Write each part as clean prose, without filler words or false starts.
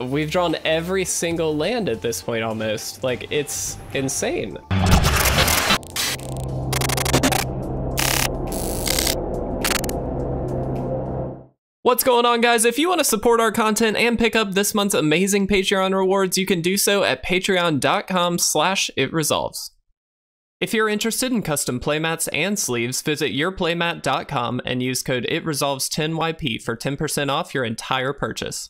We've drawn every single land at this point almost. Like, it's insane. What's going on, guys? If you want to support our content and pick up this month's amazing Patreon rewards, you can do so at patreon.com/itresolves. If you're interested in custom playmats and sleeves, visit YourPlaymat.com and use code ITRESOLVES10YP for 10% off your entire purchase.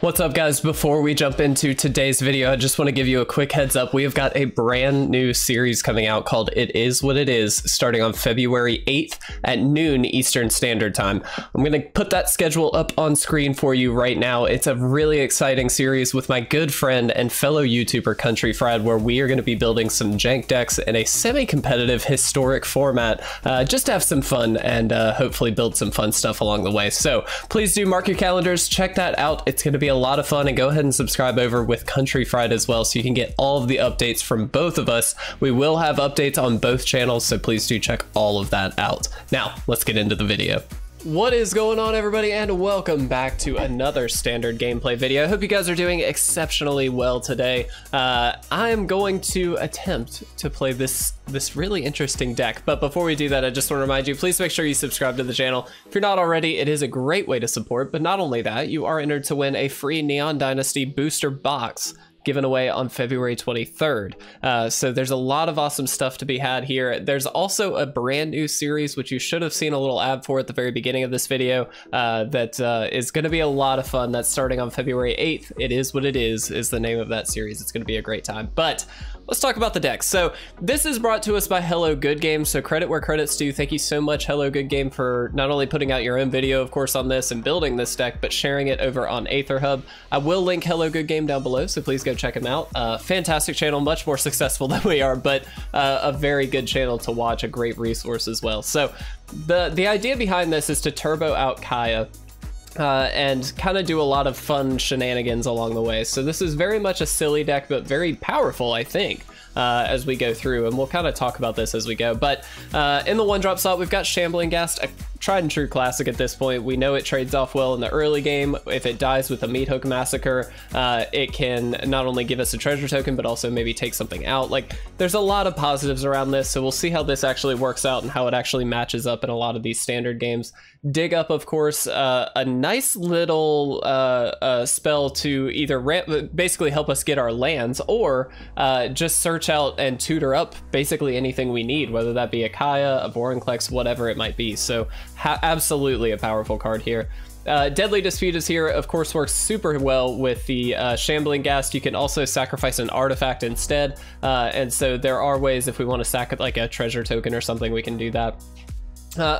What's up, guys? Before we jump into today's video, I just want to give you a quick heads up. We have got a brand new series coming out called It Is What It Is, starting on February 8th at noon Eastern Standard Time. I'm going to put that schedule up on screen for you right now. It's a really exciting series with my good friend and fellow YouTuber Country Fried, where we are going to be building some jank decks in a semi-competitive historic format, just to have some fun and hopefully build some fun stuff along the way. So please do mark your calendars, check that out. It's going to be a lot of fun, and go ahead and subscribe over with Country Fried as well so you can get all of the updates from both of us. We will have updates on both channels, so please do check all of that out. Now, let's get into the video. What is going on, everybody, and welcome back to another standard gameplay video. I hope you guys are doing exceptionally well today. I am going to attempt to play this really interesting deck, but before we do that, I just want to remind you, please make sure you subscribe to the channel. If you're not already, it is a great way to support, but not only that, you are entered to win a free Neon Dynasty booster box given away on February 23rd. So there's a lot of awesome stuff to be had here. There's also a brand new series, which you should have seen a little ad for at the very beginning of this video, that is gonna be a lot of fun. That's starting on February 8th. It Is What It is the name of that series. It's gonna be a great time. But let's talk about the deck. So this is brought to us by Hello Good Game. So credit where credit's due. Thank you so much, Hello Good Game, for not only putting out your own video, of course, on this and building this deck, but sharing it over on Aether Hub. I will link Hello Good Game down below, so please go check him out. Fantastic channel, much more successful than we are, but a very good channel to watch, a great resource as well. So the idea behind this is to turbo out Kaya and kind of do a lot of fun shenanigans along the way. So this is very much a silly deck, but very powerful, I think, as we go through, and we'll kind of talk about this as we go. But in the one drop slot, we've got Shambling Ghast, a tried and true classic at this point. We know it trades off well in the early game. If it dies with a Meathook Massacre, it can not only give us a treasure token, but also maybe take something out. Like, there's a lot of positives around this, so we'll see how this actually works out and how it actually matches up in a lot of these standard games. Dig Up, of course, a nice little spell to either basically help us get our lands, or just search out and tutor up basically anything we need, whether that be a Kaya, a Vorinclex, whatever it might be. So absolutely a powerful card here. Deadly Dispute is here, of course, works super well with the Shambling Ghast. You can also sacrifice an artifact instead, and so there are ways, if we want to sack it like a treasure token or something, we can do that.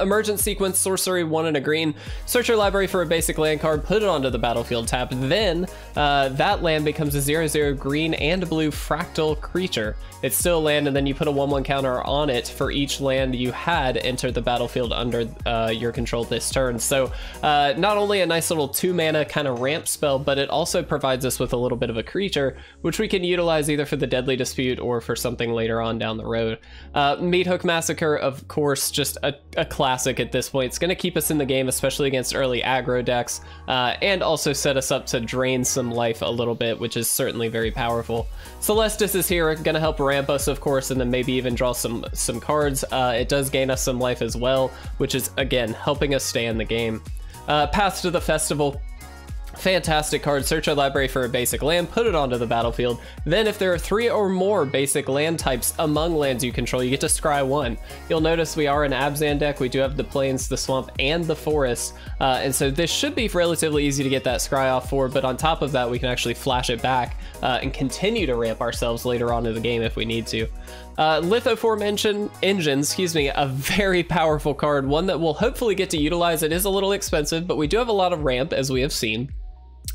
Emergent Sequence, sorcery, 1 and a green. Search your library for a basic land card, put it onto the battlefield tap, then that land becomes a 0/0 green and blue fractal creature. It's still a land, and then you put a 1/1 counter on it for each land you had entered the battlefield under your control this turn. So not only a nice little 2 mana kind of ramp spell, but it also provides us with a little bit of a creature, which we can utilize either for the Deadly Dispute or for something later on down the road. Meathook Massacre, of course, just a classic at this point. It's going to keep us in the game, especially against early aggro decks, and also set us up to drain some life a little bit, which is certainly very powerful. Celestus is here, going to help ramp us, of course, and then maybe even draw some cards. It does gain us some life as well, which is, again, helping us stay in the game. Path to the Festival. Fantastic card. Search our library for a basic land, put it onto the battlefield. Then if there are 3 or more basic land types among lands you control, you get to scry 1. You'll notice we are an Abzan deck. We do have the plains, the swamp, and the forest. And so this should be relatively easy to get that scry off for, but on top of that, we can actually flash it back and continue to ramp ourselves later on in the game if we need to. Lithoform Engine, excuse me, a very powerful card, one that we'll hopefully get to utilize. It is a little expensive, but we do have a lot of ramp, as we have seen.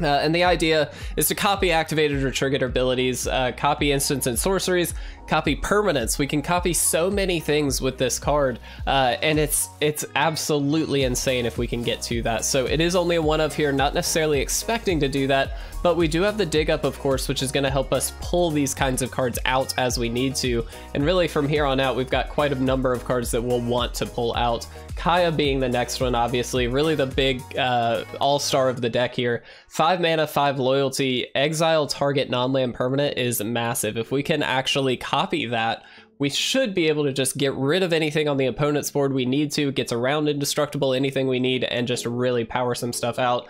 And the idea is to copy activated or triggered abilities, copy instants and sorceries, copy permanents. We can copy so many things with this card, and it's absolutely insane if we can get to that. So it is only a 1-of here, not necessarily expecting to do that, but we do have the Dig Up, of course, which is going to help us pull these kinds of cards out as we need to. And really, from here on out, we've got quite a number of cards that we'll want to pull out. Kaya being the next one, obviously, really the big all-star of the deck here. 5 mana, 5 loyalty, exile target non-land permanent is massive. If we can actually copy that, we should be able to just get rid of anything on the opponent's board we need to, gets around indestructible, anything we need, and just really power some stuff out.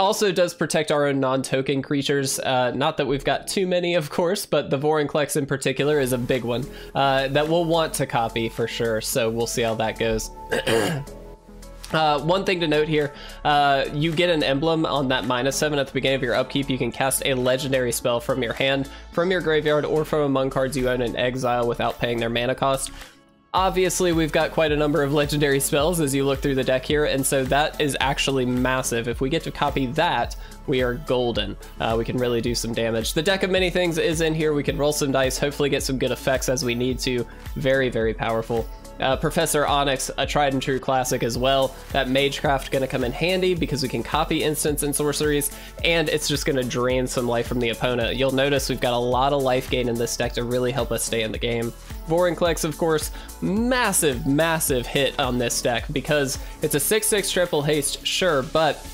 Also does protect our own non-token creatures. Not that we've got too many, of course, but the Vorinclex in particular is a big one that we'll want to copy for sure, so we'll see how that goes. One thing to note here, you get an emblem on that -7 at the beginning of your upkeep. You can cast a legendary spell from your hand, from your graveyard, or from among cards you own in exile without paying their mana cost. Obviously, we've got quite a number of legendary spells as you look through the deck here, and so that is actually massive. If we get to copy that, we are golden. We can really do some damage. The Deck of Many Things is in here. We can roll some dice, hopefully get some good effects as we need to. Very, very powerful. Professor Onyx, a tried and true classic as well. That Magecraft gonna come in handy because we can copy instants and sorceries, and it's just gonna drain some life from the opponent. You'll notice we've got a lot of life gain in this deck to really help us stay in the game. Vorinclex, of course, massive, massive hit on this deck because it's a 6/6 triple haste, sure, but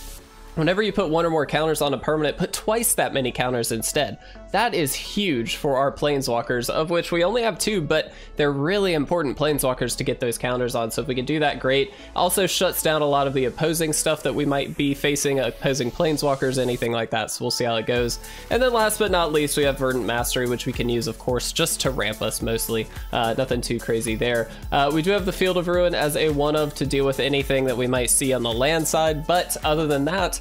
whenever you put one or more counters on a permanent, put twice that many counters instead. That is huge for our planeswalkers, of which we only have 2, but they're really important planeswalkers to get those counters on, so if we can do that, great. Also shuts down a lot of the opposing stuff that we might be facing, opposing planeswalkers, anything like that, so we'll see how it goes. And then last but not least, we have Verdant Mastery, which we can use, of course, just to ramp us mostly. Nothing too crazy there. We do have the Field of Ruin as a 1/of to deal with anything that we might see on the land side, but other than that,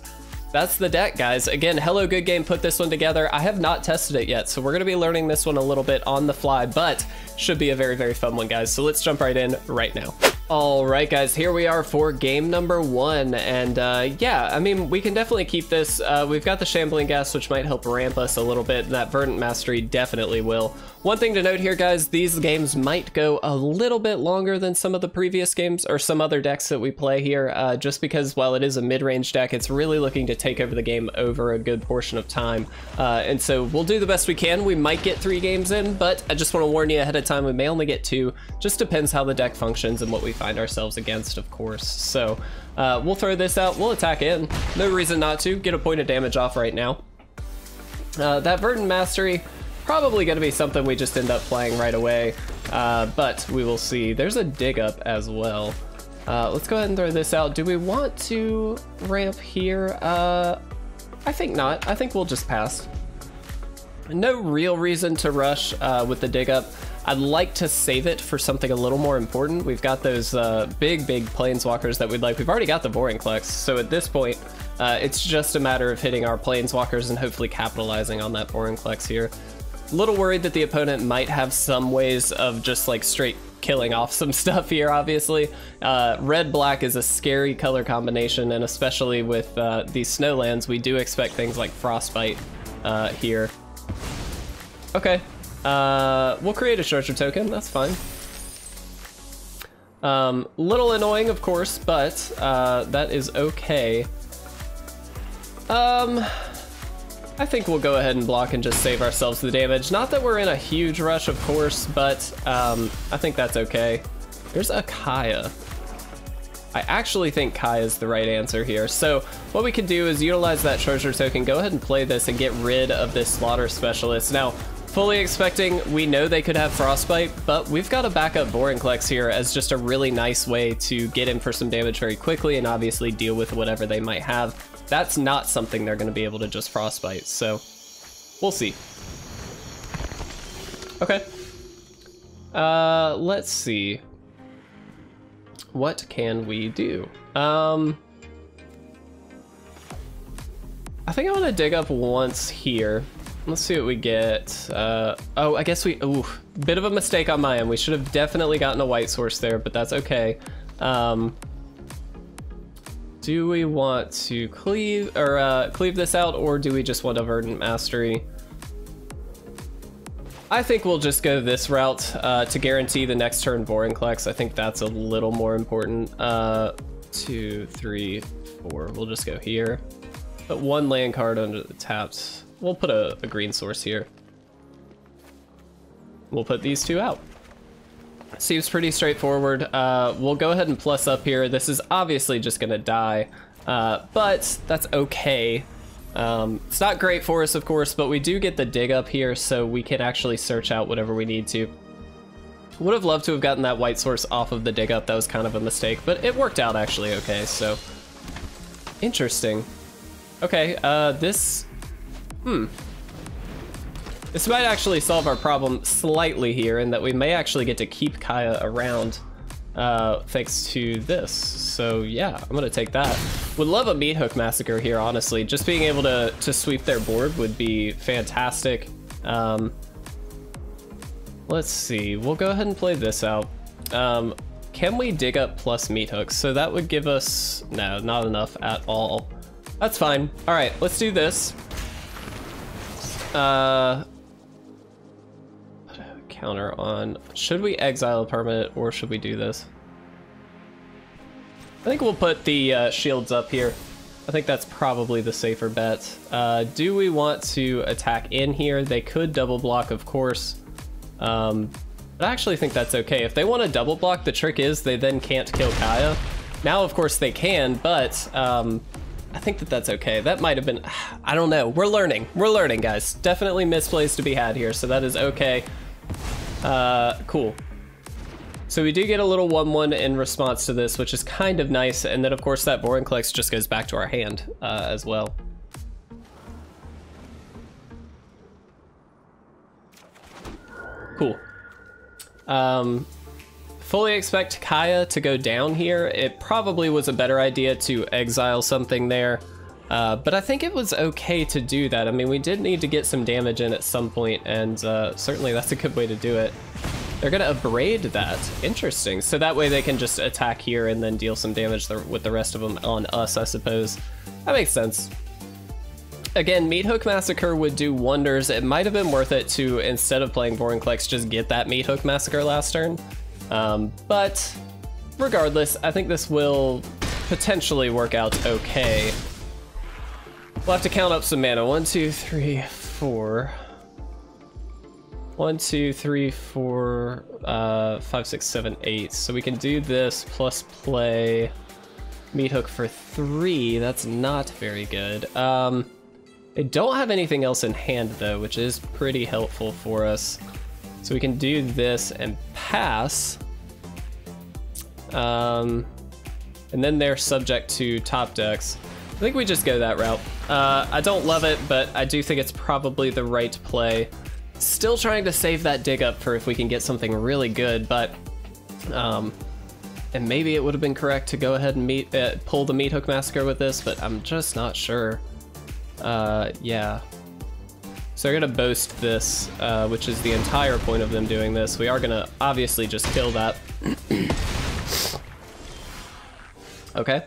that's the deck, guys. Again, Hello Good Game put this one together. I have not tested it yet, so we're going to be learning this one a little bit on the fly, but should be a very, very fun one, guys. So let's jump right in right now. All right, guys, here we are for game number 1, and yeah, I mean, we can definitely keep this. We've got the Shambling Ghast, which might help ramp us a little bit. That Verdant Mastery definitely will. One thing to note here, guys, these games might go a little bit longer than some of the previous games or some other decks that we play here, just because while it is a mid-range deck, it's really looking to take over the game over a good portion of time, and so we'll do the best we can. We might get 3 games in, but I just want to warn you ahead of time, we may only get 2. Just depends how the deck functions and what we find ourselves against, of course. So we'll throw this out, we'll attack in, no reason not to, get a point of damage off right now. That Verdant Mastery, probably gonna be something we just end up playing right away, but we will see. There's a Dig Up as well. Let's go ahead and throw this out. Do we want to ramp here? I think not, I think we'll just pass. No real reason to rush with the Dig Up. I'd like to save it for something a little more important. We've got those big planeswalkers that we'd like. We've already got the Vorinclex, so at this point, it's just a matter of hitting our planeswalkers and hopefully capitalizing on that Vorinclex here. A little worried that the opponent might have some ways of just like straight killing off some stuff here, obviously. Red-black is a scary color combination, and especially with these snowlands, we do expect things like Frostbite here. Okay. We'll create a treasure token, that's fine. Little annoying, of course, but that is okay. I think we'll go ahead and block and just save ourselves the damage. Not that we're in a huge rush, of course, but I think that's okay. There's a Kaya. I actually think Kai is the right answer here. So what we can do is utilize that treasure token, go ahead and play this and get rid of this Slaughter Specialist. Now, fully expecting, we know they could have Frostbite, but we've got a backup Vorinclex here as just a really nice way to get in for some damage very quickly and obviously deal with whatever they might have. That's not something they're going to be able to just Frostbite, so we'll see. Okay. Let's see. What can we do? I think I want to Dig Up once here. Let's see what we get. Oh, I guess we, ooh, bit of a mistake on my end. We should have definitely gotten a white source there, but that's okay. Do we want to cleave or cleave this out, or do we just want a Verdant Mastery? I think we'll just go this route to guarantee the next turn Vorinclex. I think that's a little more important. 2, 3, 4. We'll just go here. Put one land card under the taps. We'll put a green source here. We'll put these 2 out. Seems pretty straightforward. We'll go ahead and plus up here. This is obviously just gonna die, but that's okay. It's not great for us, of course, but we do get the dig up here, so we can actually search out whatever we need to. Would have loved to have gotten that white source off of the dig up. That was kind of a mistake, but it worked out actually okay, so. Interesting. Okay, this... This might actually solve our problem slightly here, in that we may actually get to keep Kaya around thanks to this. So yeah, I'm gonna take that. Would love a Meathook Massacre here, honestly. Just being able to sweep their board would be fantastic. Let's see, we'll go ahead and play this out. Can we dig up plus Meathooks? So that would give us, no, not enough at all. That's fine. All right, let's do this. Counter on, should we exile a permanent or should we do this? I think we'll put the shields up here. I think that's probably the safer bet. Do we want to attack in here? They could double block, of course. But I actually think that's okay. If they want to double block, the trick is they then can't kill Kaya. Now, of course, they can, but I think that that's okay. That might have been... I don't know. We're learning. We're learning, guys. Definitely misplays to be had here, so that is okay. Cool. So we do get a little 1-1 in response to this, which is kind of nice. And then, of course, that Vorinclex just goes back to our hand as well. Cool. Fully expect Kaya to go down here. It probably was a better idea to exile something there, but I think it was okay to do that. I mean, we did need to get some damage in at some point, and certainly that's a good way to do it. They're gonna abrade that. Interesting. So that way they can just attack here and then deal some damage with the rest of them on us, I suppose. That makes sense. Again, Meathook Massacre would do wonders. It might have been worth it to, instead of playing Vorinclex, just get that Meathook Massacre last turn. But regardless, I think this will potentially work out okay. We'll have to count up some mana. 1, 2, 3, 4. 1, 2, 3, 4, 5, 6, 7, 8. So we can do this plus play Meathook for 3. That's not very good. They don't have anything else in hand though, which is pretty helpful for us. So we can do this and pass. And then they're subject to top decks. I think we just go that route. I don't love it, but I do think it's probably the right play. Still trying to save that dig up for if we can get something really good, but, and maybe it would have been correct to go ahead and pull the Meathook Massacre with this, but I'm just not sure. Yeah. So they're gonna boast this, which is the entire point of them doing this. We are gonna obviously just kill that. Okay.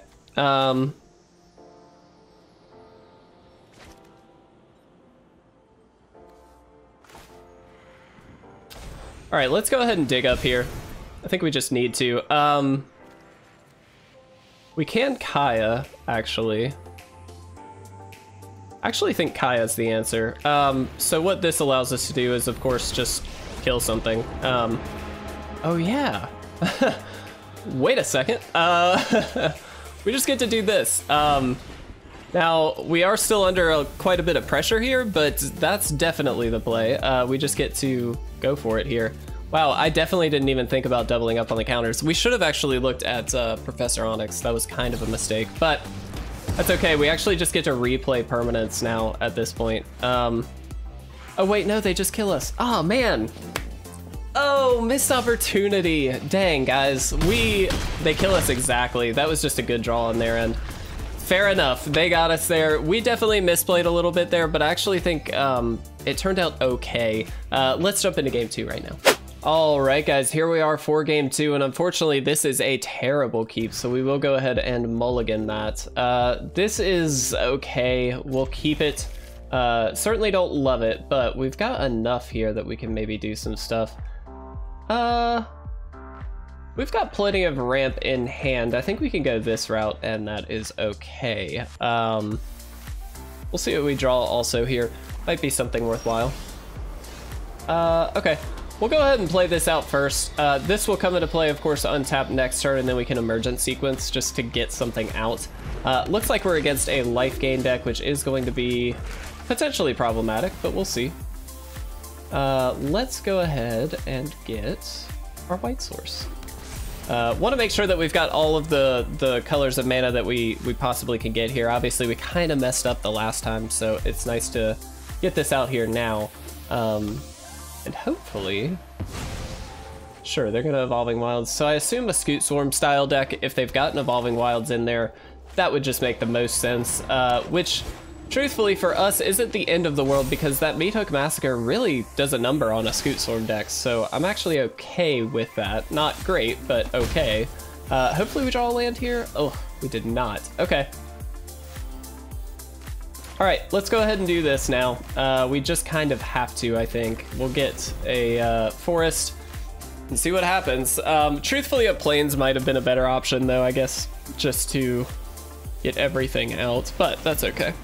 All right, let's go ahead and dig up here. I think we just need to. We can Kaya, actually. I actually think Kaya's the answer. So what this allows us to do is, of course, just kill something. Oh yeah. Wait a second. We just get to do this. Now, we are still under quite a bit of pressure here, but that's definitely the play. We just get to go for it here. Wow, I definitely didn't even think about doubling up on the counters. We should have actually looked at Professor Onyx. That was kind of a mistake, but... That's okay, we actually just get to replay permanents now at this point. Oh wait, no, they just kill us. Oh man. Oh, missed opportunity. Dang, guys, they kill us exactly. That was just a good draw on their end. Fair enough, they got us there. We definitely misplayed a little bit there, but I actually think it turned out okay. Let's jump into game 2 right now. All right, guys, here we are for game 2, and unfortunately, this is a terrible keep, so we will go ahead and mulligan that. This is okay. We'll keep it. Certainly don't love it, but we've got enough here that we can maybe do some stuff. We've got plenty of ramp in hand. I think we can go this route, and that is okay. We'll see what we draw also here. Might be something worthwhile. Okay. We'll go ahead and play this out first. This will come into play, of course, untap next turn, and then we can Emergent Sequence just to get something out. Looks like we're against a life gain deck, which is going to be potentially problematic, but we'll see. Let's go ahead and get our white source. Want to make sure that we've got all of the colors of mana that we possibly can get here. Obviously, we kind of messed up the last time, so it's nice to get this out here now. And hopefully... Sure, they're going to Evolving Wilds. So I assume a Scoot Swarm style deck, if they've gotten Evolving Wilds in there, that would just make the most sense. Which, truthfully for us, isn't the end of the world, because that Meathook Massacre really does a number on a Scoot Swarm deck, so I'm actually okay with that. Not great, but okay. Hopefully we draw a land here. Oh, we did not. Okay. Alright, let's go ahead and do this now. We just kind of have to, I think. We'll get a forest and see what happens. Truthfully, a Plains might have been a better option, though, I guess, just to get everything out, but that's okay.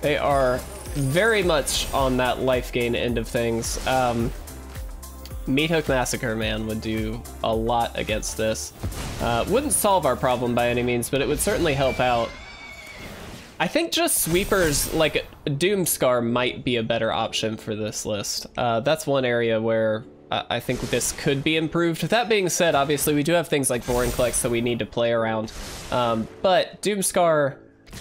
They are very much on that life gain end of things. Meathook Massacre, man, would do a lot against this. Wouldn't solve our problem by any means, but it would certainly help out. I think just sweepers like Doomscar might be a better option for this list. That's one area where I think this could be improved. That being said, obviously, we do have things like Vorinclex that we need to play around, but Doomscar...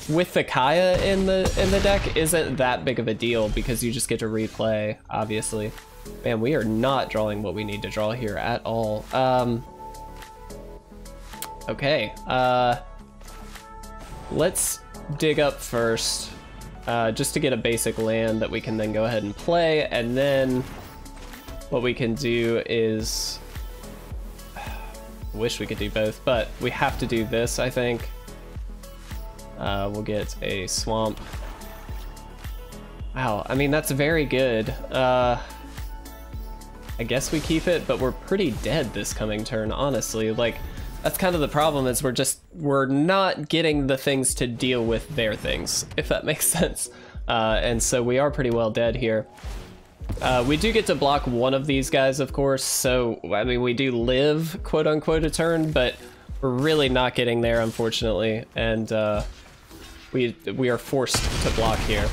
with the Kaya in the deck isn't that big of a deal because you just get to replay, obviously. Man, we are not drawing what we need to draw here at all. Okay, let's dig up first, just to get a basic land that we can then go ahead and play, and then what we can do is... wish we could do both, but we have to do this, I think. We'll get a swamp. Wow, I mean, that's very good. I guess we keep it, but we're pretty dead this coming turn, honestly. Like, that's kind of the problem, is we're not getting the things to deal with their things, if that makes sense. And so we are pretty well dead here. We do get to block one of these guys, of course, so, I mean, we do live, quote-unquote, a turn, but we're really not getting there, unfortunately, and, we are forced to block here.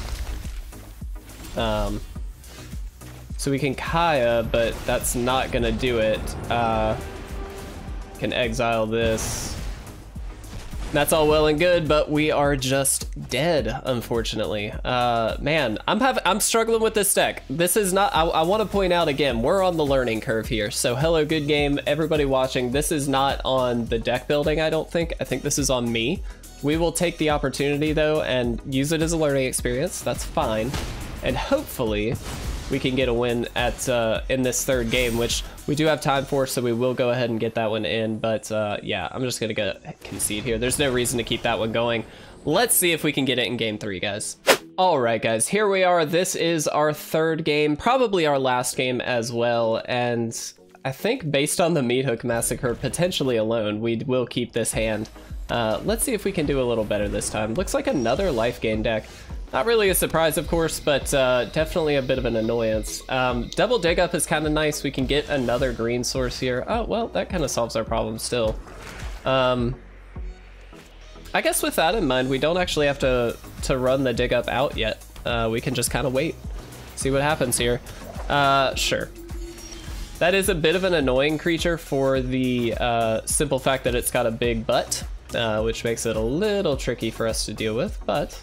So we can Kaya, but that's not gonna do it. Can exile this. That's all well and good, but we are just dead, unfortunately. Man, I'm struggling with this deck. This is not... I want to point out again, we're on the learning curve here. So hello, good game, everybody watching. This is not on the deck building, I don't think. I think this is on me. We will take the opportunity, though, and use it as a learning experience. That's fine. And hopefully we can get a win at in this third game, which we do have time for, so we will go ahead and get that one in. But yeah, I'm just gonna go concede here. There's no reason to keep that one going. Let's see if we can get it in game 3, guys. All right, guys, here we are. This is our third game, probably our last game as well. And I think based on the Meathook Massacre potentially alone, we will keep this hand. Let's see if we can do a little better this time. Looks like another life gain deck. Not really a surprise, of course, but definitely a bit of an annoyance. Double dig up is kind of nice. We can get another green source here. Oh, well, that kind of solves our problem still. I guess with that in mind, we don't actually have to run the dig up out yet. We can just kind of wait, see what happens here. Sure. That is a bit of an annoying creature for the simple fact that it's got a big butt, which makes it a little tricky for us to deal with, but...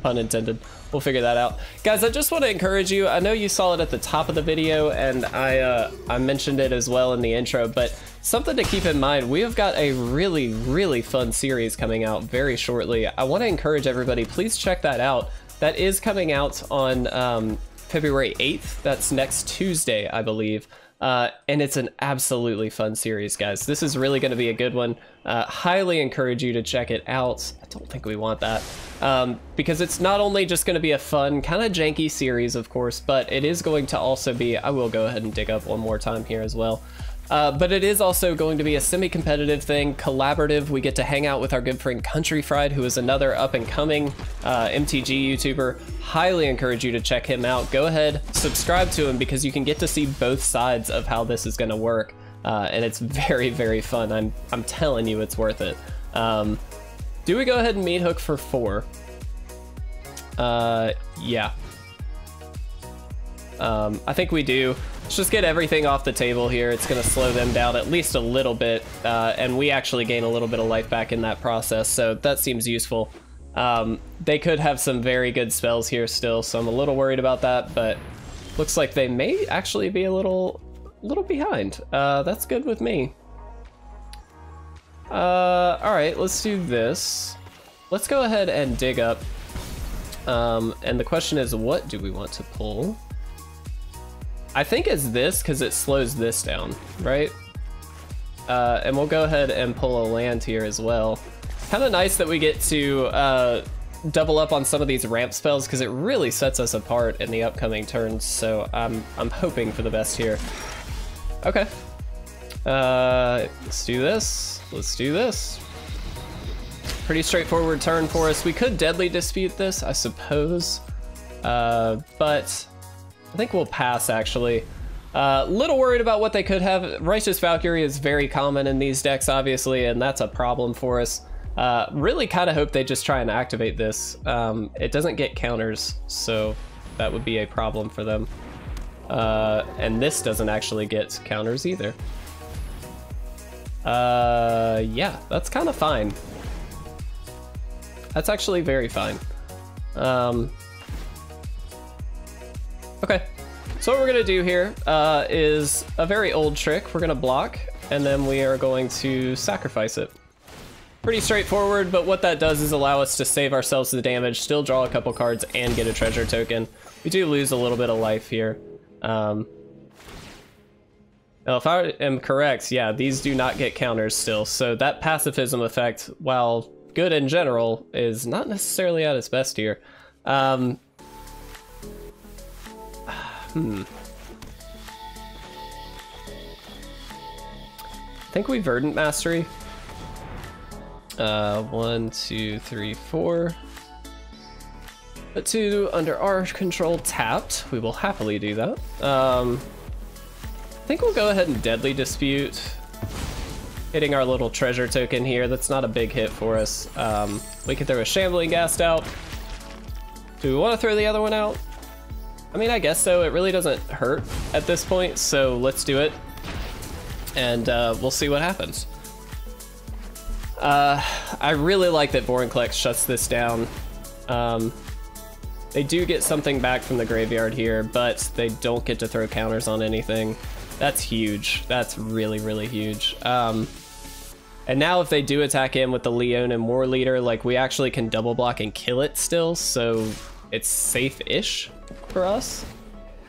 pun intended. We'll figure that out. Guys, I just want to encourage you. I know you saw it at the top of the video, and I mentioned it as well in the intro, but something to keep in mind, we have got a really, really fun series coming out very shortly. I want to encourage everybody, please check that out. That is coming out on February 8th. That's next Tuesday, I believe. And it's an absolutely fun series, guys. This is really going to be a good one. Highly encourage you to check it out. I don't think we want that, because it's not only just going to be a fun, kind of janky series, of course, but it is going to also be... I will go ahead and dig up one more time here as well. But it is also going to be a semi-competitive thing, collaborative. We get to hang out with our good friend Country Fried, who is another up-and-coming MTG YouTuber. Highly encourage you to check him out. Go ahead, subscribe to him, because you can get to see both sides of how this is going to work. and it's very, very fun. I'm telling you, it's worth it. Do we go ahead and meat hook for 4? Yeah. I think we do. Let's just get everything off the table here. It's going to slow them down at least a little bit, and we actually gain a little bit of life back in that process, so that seems useful. They could have some very good spells here still, so I'm a little worried about that, but looks like they may actually be a little behind. That's good with me. Alright, let's do this. Let's go ahead and dig up. And the question is, what do we want to pull? I think it's this, because it slows this down, right? And we'll go ahead and pull a land here as well. Kind of nice that we get to double up on some of these ramp spells, because it really sets us apart in the upcoming turns, so I'm hoping for the best here. Okay. Let's do this. Let's do this. Pretty straightforward turn for us. We could Deadly Dispute this, I suppose, but I think we'll pass, actually. Little worried about what they could have. Righteous Valkyrie is very common in these decks, obviously, and that's a problem for us. Really kind of hope they just try and activate this. It doesn't get counters, so that would be a problem for them. And this doesn't actually get counters either. Yeah, that's kind of fine. That's actually very fine. Okay, so what we're gonna do here is a very old trick. We're gonna block, and then we are going to sacrifice it. Pretty straightforward, but what that does is allow us to save ourselves the damage, still draw a couple cards, and get a treasure token. We do lose a little bit of life here. Now, if I am correct, yeah, these do not get counters still, so that pacifism effect, while good in general, is not necessarily at its best here. I think we Verdant Mastery. 1, 2, 3, 4. Put 2 under our control tapped. We will happily do that. I think we'll go ahead and Deadly Dispute. Hitting our little treasure token here. That's not a big hit for us. We can throw a Shambling Ghast out. Do we want to throw the other one out? I mean, I guess so. It really doesn't hurt at this point, so let's do it, and we'll see what happens. I really like that Vorinclex shuts this down. They do get something back from the graveyard here, but they don't get to throw counters on anything. That's huge. That's really, really huge. And now if they do attack in with the Leonin Warleader, like, we actually can double block and kill it still, so it's safe-ish for us.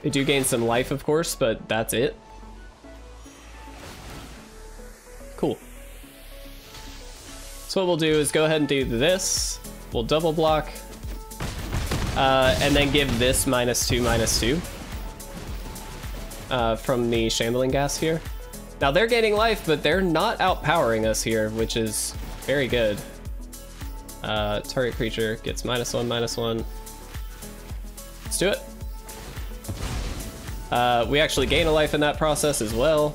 They do gain some life, of course, but that's it. Cool. So what we'll do is go ahead and do this. We'll double block, and then give this -2/-2 from the Shambling Ghast here. Now they're gaining life, but they're not outpowering us here, which is very good. Target creature gets -1/-1. Let's do it. We actually gain a life in that process as well.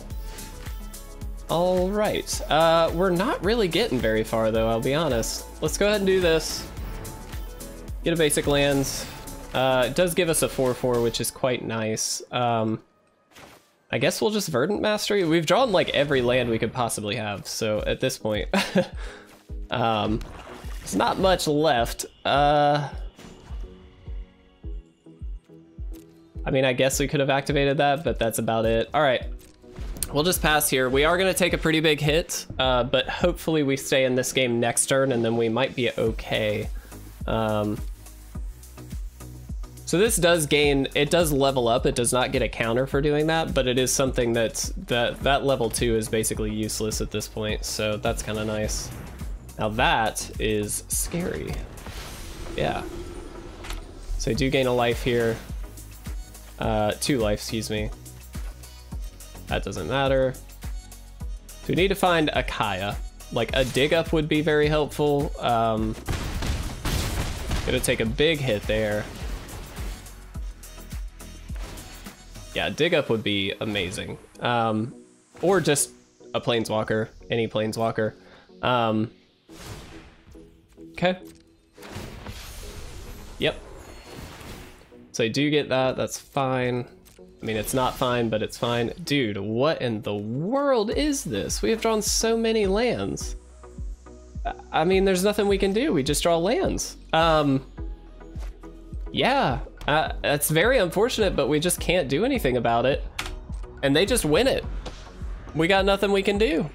All right, we're not really getting very far though, I'll be honest. Let's go ahead and do this. Get a basic land. It does give us a 4/4, which is quite nice. I guess we'll just Verdant Mastery. We've drawn like every land we could possibly have, so at this point, it's not much left. I mean, I guess we could have activated that, but that's about it. All right. We'll just pass here. We are going to take a pretty big hit, but hopefully we stay in this game next turn, and then we might be okay. So this does gain, it does level up. It does not get a counter for doing that, but it is something that's, that level 2 is basically useless at this point, so that's kind of nice. Now that is scary. Yeah. So I do gain a life here. 2 life, excuse me. That doesn't matter. So we need to find a Kaya. Like, a dig up would be very helpful. Gonna take a big hit there. Yeah, dig up would be amazing. or just a planeswalker, any planeswalker. Okay. Yep. So I do get that. That's fine. I mean, it's not fine, but it's fine. Dude, what in the world is this? We have drawn so many lands. I mean, there's nothing we can do. We just draw lands. Yeah, that's very unfortunate, but we just can't do anything about it. And they just win it. We got nothing we can do.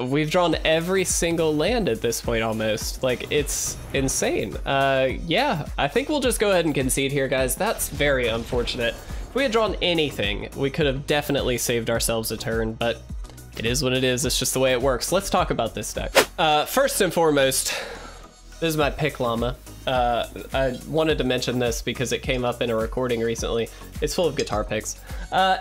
We've drawn every single land at this point almost. Like, it's insane. Yeah, I think we'll just go ahead and concede here, guys. That's very unfortunate. If we had drawn anything, we could have definitely saved ourselves a turn, but it is what it is. It's just the way it works. Let's talk about this deck. First and foremost, this is my pick llama. I wanted to mention this because it came up in a recording recently. It's full of guitar picks.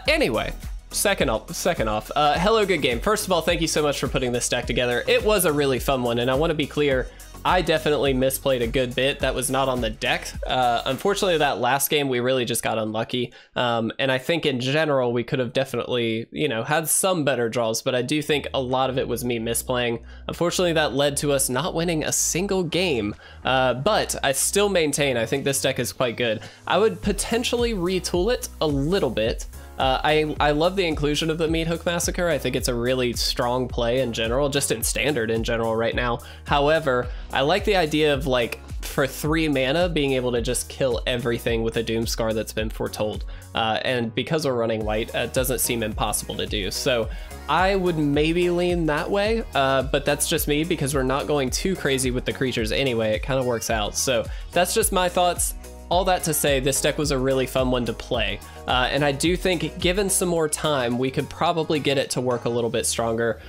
Anyway. Second off, Hello Good Game. First of all, thank you so much for putting this deck together. It was a really fun one, and I want to be clear, I definitely misplayed a good bit. That was not on the deck. Unfortunately, that last game, we really just got unlucky. And I think in general, we could have definitely, you know, had some better draws, but I do think a lot of it was me misplaying. Unfortunately, that led to us not winning a single game. But I still maintain, I think this deck is quite good. I would potentially retool it a little bit. I love the inclusion of the Meathook Massacre. I think it's a really strong play in general, just in standard in general right now. However, I like the idea of, like, for 3 mana, being able to just kill everything with a Doomscar that's been foretold. And because we're running white, it doesn't seem impossible to do. So I would maybe lean that way, but that's just me because we're not going too crazy with the creatures anyway. It kind of works out. So that's just my thoughts. All that to say, this deck was a really fun one to play, and I do think given some more time, we could probably get it to work a little bit stronger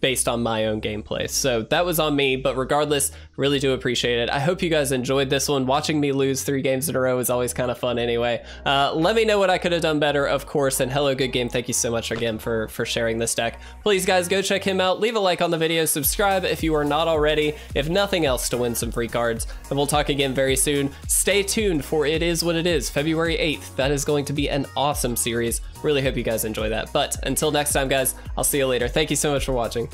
based on my own gameplay. So that was on me, but regardless, really do appreciate it. I hope you guys enjoyed this one. Watching me lose 3 games in a row is always kind of fun anyway. Let me know what I could have done better, of course, and Hello Good Game, thank you so much again for sharing this deck. Please, guys, go check him out. Leave a like on the video, subscribe if you are not already, if nothing else, to win some free cards, and we'll talk again very soon. Stay tuned for It Is What It Is, February 8th. That is going to be an awesome series. Really hope you guys enjoy that. But until next time, guys, I'll see you later. Thank you so much for watching.